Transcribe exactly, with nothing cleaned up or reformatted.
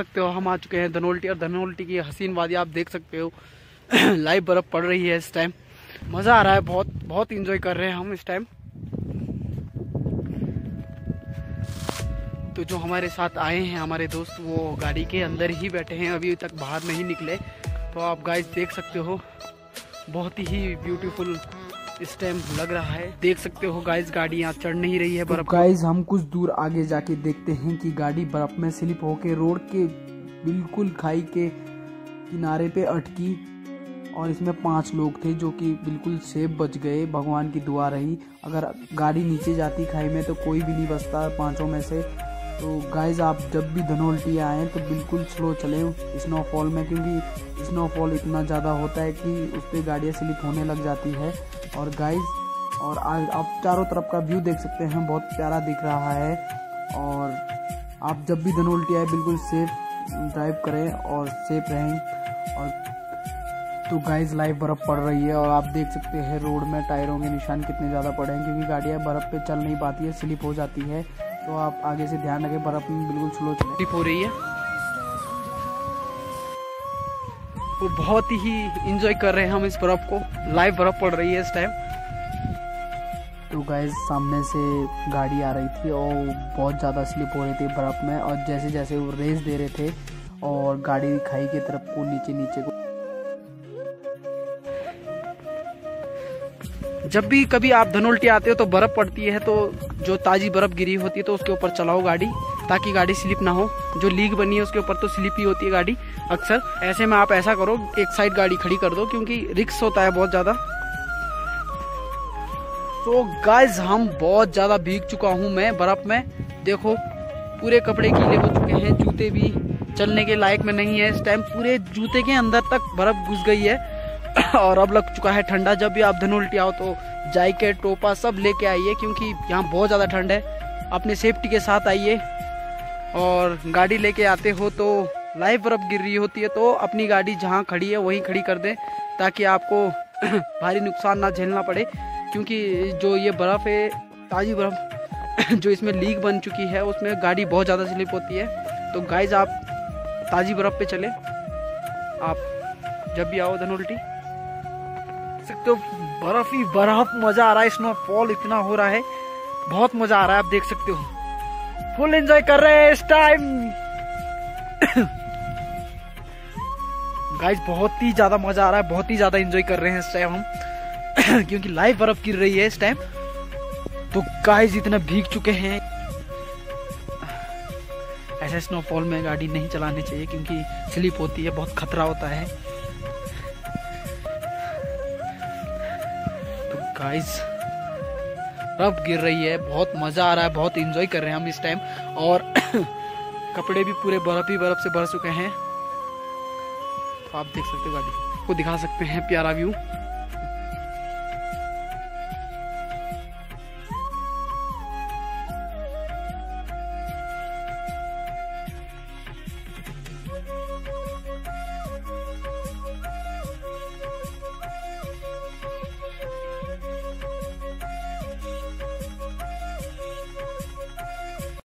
सकते हो हम आ चुके हैं धनौल्टी, और धनौल्टी की हसीन वादी आप देख सकते हो। लाइव बर्फ़ पड़ रही है इस टाइम, मज़ा आ रहा है, बहुत बहुत इंजॉय कर रहे हैं हम इस टाइम। तो जो हमारे साथ आए हैं हमारे दोस्त, वो गाड़ी के अंदर ही बैठे हैं, अभी तक बाहर नहीं निकले। तो आप गाइस देख सकते हो, बहुत ही ब्यूटीफुल इस टाइम लग रहा है। देख सकते हो गाइस, गाड़ी यहाँ चढ़ नहीं रही है बर्फ। तो गाइस हम कुछ दूर आगे जाके देखते हैं कि गाड़ी बर्फ में स्लिप होके रोड के बिल्कुल खाई के किनारे पे अटकी, और इसमें पांच लोग थे जो कि बिल्कुल सेफ बच गए, भगवान की दुआ रही। अगर गाड़ी नीचे जाती खाई में तो कोई भी नहीं बचता पांचों में से। तो गाइस आप जब भी धनौल्टी आएँ तो बिल्कुल स्लो चलें स्नोफॉल में, क्योंकि स्नोफॉल इतना ज़्यादा होता है कि उस पर गाड़ियाँ स्लिप होने लग जाती है। और गाइस, और आज आप चारों तरफ का व्यू देख सकते हैं, बहुत प्यारा दिख रहा है। और आप जब भी धनौल्टी आए बिल्कुल सेफ ड्राइव करें और सेफ रहें। और तो गाइस लाइव बर्फ़ पड़ रही है, और आप देख सकते हैं रोड में टायरों के निशान कितने ज़्यादा पड़े हैं, क्योंकि गाड़ियाँ बर्फ़ पे चल नहीं पाती है, स्लिप हो जाती है। तो आप आगे से ध्यान रखें, बर्फ़ में बिल्कुल स्लो स्लिप हो रही है। वो बहुत ही इंजॉय कर रहे हैं हम इस बर्फ़ को, लाइव बर्फ़ पड़ रही है इस टाइम। तो गाइस सामने से गाड़ी आ रही थी और बहुत ज़्यादा स्लिप हो रही थी बर्फ़ में, और जैसे जैसे वो रेस दे रहे थे और गाड़ी खाई की तरफ को नीचे नीचे को। जब भी कभी आप धनौल्टी आते हो तो बर्फ़ पड़ती है, तो जो ताज़ी बर्फ़ गिरी होती है तो उसके ऊपर चलाओ गाड़ी, ताकि गाड़ी स्लिप ना हो। जो लीक बनी है उसके ऊपर तो स्लिप ही होती है गाड़ी अक्सर। ऐसे में आप ऐसा करो, एक साइड गाड़ी खड़ी कर दो, क्योंकि रिस्क होता है बहुत ज़्यादा। तो गाइस हम बहुत ज़्यादा भीग चुका हूँ मैं बर्फ़ में, देखो पूरे कपड़े गीले हो चुके हैं, जूते भी चलने के लायक में नहीं है इस टाइम, पूरे जूते के अंदर तक बर्फ़ घुस गई है। और अब लग चुका है ठंडा। जब भी आप धनौल्टी आओ तो जैकेट टोपा सब लेके आइए, क्योंकि यहाँ बहुत ज़्यादा ठंड है। अपने सेफ्टी के साथ आइए, और गाड़ी लेके आते हो तो लाइव बर्फ़ गिर रही होती है तो अपनी गाड़ी जहाँ खड़ी है वहीं खड़ी कर दें, ताकि आपको भारी नुकसान ना झेलना पड़े। क्योंकि जो ये बर्फ़ है, ताज़ी बर्फ़ जो इसमें लीक बन चुकी है, उसमें गाड़ी बहुत ज़्यादा स्लिप होती है। तो गाइज़ आप ताज़ी बर्फ़ पे चलें, आप जब भी आओ धनौल्टी। सकते हो बर्फ ही बर्फ, मज़ा आ रहा है, स्नोफॉल इतना हो रहा है, बहुत मज़ा आ रहा है। आप देख सकते हो फुल एंजॉय कर रहे हैं इस टाइम। गाइस बहुत ही ज़्यादा मज़ा आ रहा है, बहुत ही ज़्यादा एंजॉय कर रहे हैं इस टाइम हम। क्योंकि लाइव बर्फ गिर रही है इस टाइम। तो गाइस इतना भीग चुके हैं, ऐसे स्नोफॉल में गाड़ी नहीं चलानी चाहिए, क्योंकि स्लिप होती है, बहुत खतरा होता है। गाइस बर्फ गिर रही है, बहुत मज़ा आ रहा है, बहुत एंजॉय कर रहे हैं हम इस टाइम। और कपड़े भी पूरे बर्फ ही बर्फ से भर चुके हैं। तो आप देख सकते हो गाड़ी को, दिखा सकते हैं प्यारा व्यू।